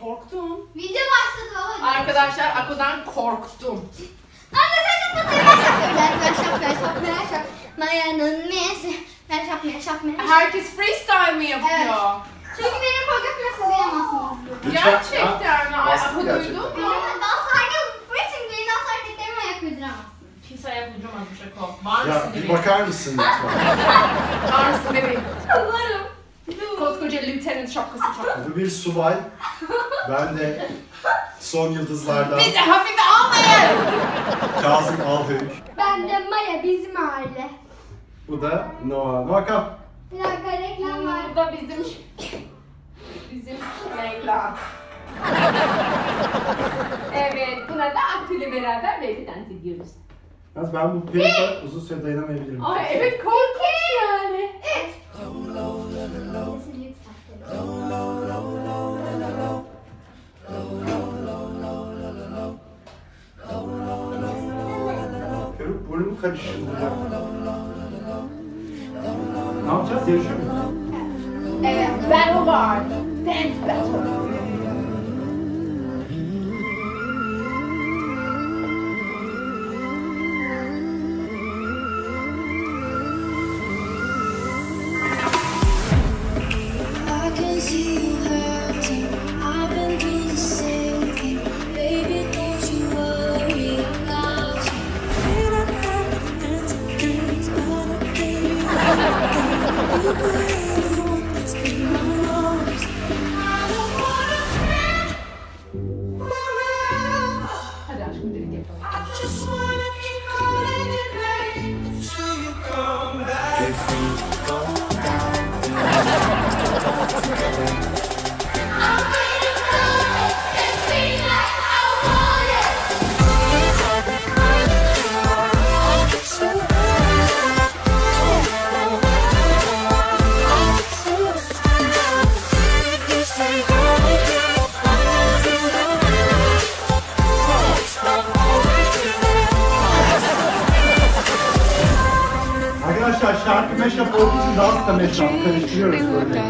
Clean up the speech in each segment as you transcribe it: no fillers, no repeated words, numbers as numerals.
korktum. Video başladı baba. Arkadaşlar Aku'dan korktum. Anne sen şapkayı ben şapkayı. Maya'nın mesi. Ben şapkayı. Herkes freestyle mi yapıyor? Evet. Çünkü benim korkutma sizi yiyemezsiniz. Gerçekten mi? Aku duydun mu? Dans herkes freestyle beni dans hareketlerimi ayak uyduramaz. Kimse ayak uyduramaz bu şaka. Var mısın bebeğim? Ya bakar mısın lütfen? Var mısın bebeğim? Varım. Koskoca lieutenant şapkası çok. Bu bir subay. Ben de son yıldızlardan. Bizi hafife almayın. Kazım Alhük. Ben de Maya, bizim aile. Bu da Noah. Noah kap. Bir dakika reklam var. Bu da bizim reklam. Evet, buna da Akgül'le beraber baby dance ediyoruz. Yalnız ben bu periyota uzun süre dayanamayabilirim. Ay evet, korkunç yani. Evet. Görüp burnum karışıyor. Ne yapacağız? Yarışıyor muyuz? Evet, battle var. Dance battle. Şarkı meşap olduğu için dans da meşap, karıştırıyoruz böyle.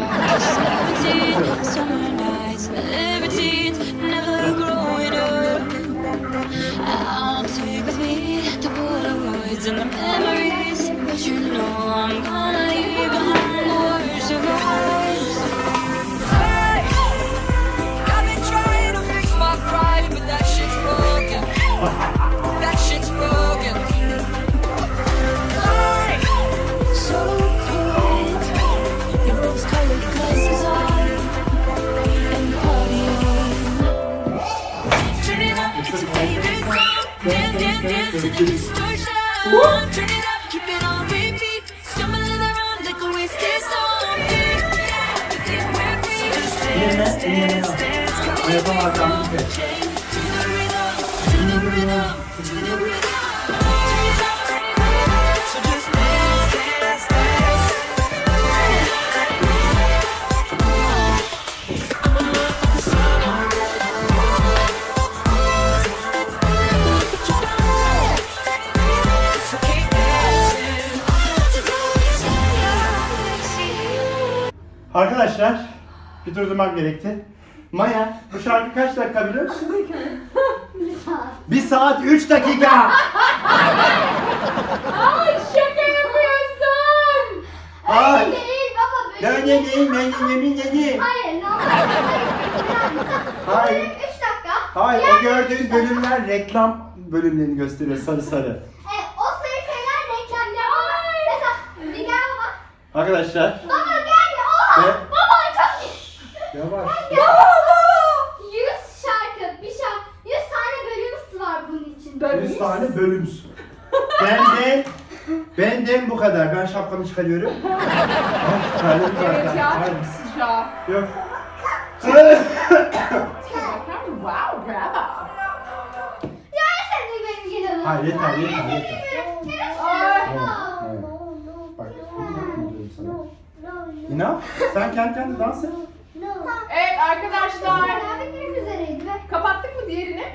Arkadaşlar, bir durdurmam gerekti. Maya, bu şarkı kaç dakika biliyor musun? 1 saat 3 dakika! Ay şaka yapıyorsun! Ay! Öyle değil baba, böyle değil. Yemin. Hayır, ne oldu? 3 dakika. Hayır, o gördüğün bölümler reklam bölümlerini gösteriyor, sarı sarı. O sarı şeyler reklamlar. Mesela, bir gel baba. Arkadaşlar. Baba gel! Baba çok iyi. Yavaş. Baba. 100 tane bölümsü var bunun için. 100 tane bölümsü. Benden bu kadar. Ben şapkamı çıkarıyorum. Evet ya. Sıcak. Yok. Wow, bravo. Ya sen de benim geliyorum. Hayır, yeter. İnan, sen kendi kendine dans et. Evet arkadaşlar. Kapattık mı diğerini?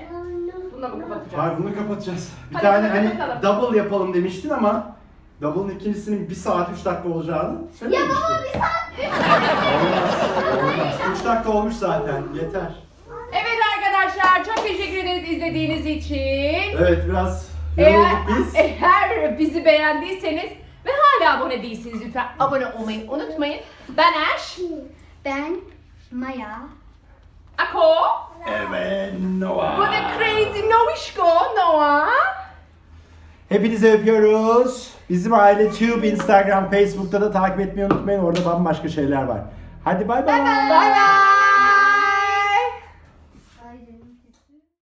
Bununla mı kapatacağız? Hayır, bunu kapatacağız. Hadi bir tane double yapalım demiştin ama double'ın ikincisinin 1 saat 3 dakika olacağını söylemiştin. Ya baba 1 saat 3 dakika olmuş zaten, yeter. Evet arkadaşlar, çok teşekkür ederiz izlediğiniz için. Evet, biraz yorulduk biz. Eğer bizi beğendiyseniz ve hala abone değilsiniz, lütfen abone olmayı unutmayın. Ben Ash. Ben Maya. Ako. Evet, Noah. Bu da crazy Noishko, Noah. Hepinizi öpüyoruz. Bizim Aile Tube, Instagram, Facebook'ta da takip etmeyi unutmayın. Orada bambaşka şeyler var. Hadi bay bay. Bay bay.